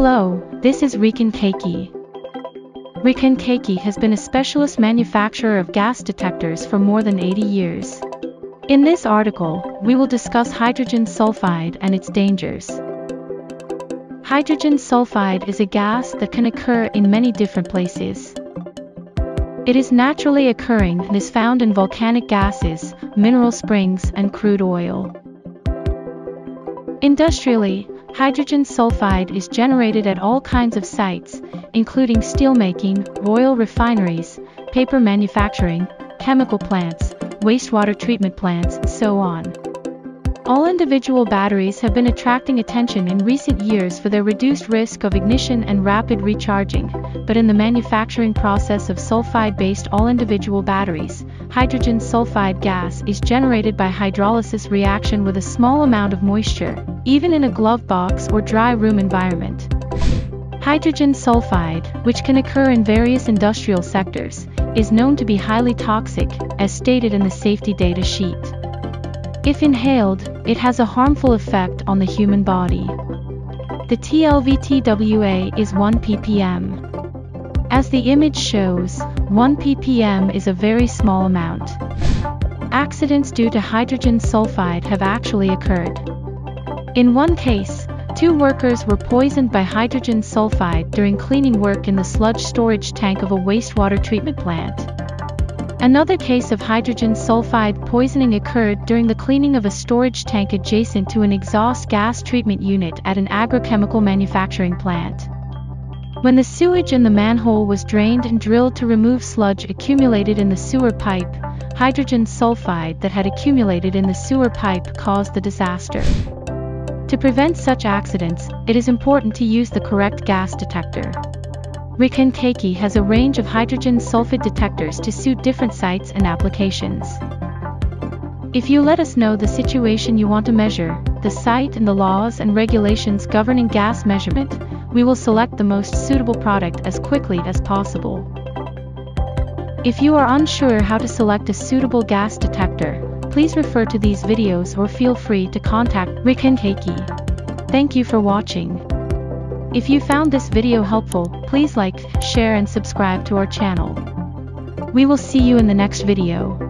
Hello, this is Riken Keiki. Riken Keiki has been a specialist manufacturer of gas detectors for more than 80 years. In this article, we will discuss hydrogen sulfide and its dangers. Hydrogen sulfide is a gas that can occur in many different places. It is naturally occurring and is found in volcanic gases, mineral springs, and crude oil. Industrially, hydrogen sulfide is generated at all kinds of sites, including steelmaking, oil refineries, paper manufacturing, chemical plants, wastewater treatment plants, and so on. All individual batteries have been attracting attention in recent years for their reduced risk of ignition and rapid recharging, but in the manufacturing process of sulfide-based all-individual batteries, hydrogen sulfide gas is generated by hydrolysis reaction with a small amount of moisture, even in a glove box or dry room environment. Hydrogen sulfide, which can occur in various industrial sectors, is known to be highly toxic, as stated in the safety data sheet. If inhaled, it has a harmful effect on the human body. The TLV-TWA is 1 ppm. As the image shows, 1 ppm is a very small amount. Accidents due to hydrogen sulfide have actually occurred. In one case, two workers were poisoned by hydrogen sulfide during cleaning work in the sludge storage tank of a wastewater treatment plant. Another case of hydrogen sulfide poisoning occurred during the cleaning of a storage tank adjacent to an exhaust gas treatment unit at an agrochemical manufacturing plant. When the sewage in the manhole was drained and drilled to remove sludge accumulated in the sewer pipe, hydrogen sulfide that had accumulated in the sewer pipe caused the disaster. To prevent such accidents, it is important to use the correct gas detector. Riken Keiki has a range of hydrogen sulfide detectors to suit different sites and applications. If you let us know the situation you want to measure, the site and the laws and regulations governing gas measurement, we will select the most suitable product as quickly as possible. If you are unsure how to select a suitable gas detector, please refer to these videos or feel free to contact Riken Keiki. Thank you for watching. If you found this video helpful, please like, share and subscribe to our channel. We will see you in the next video.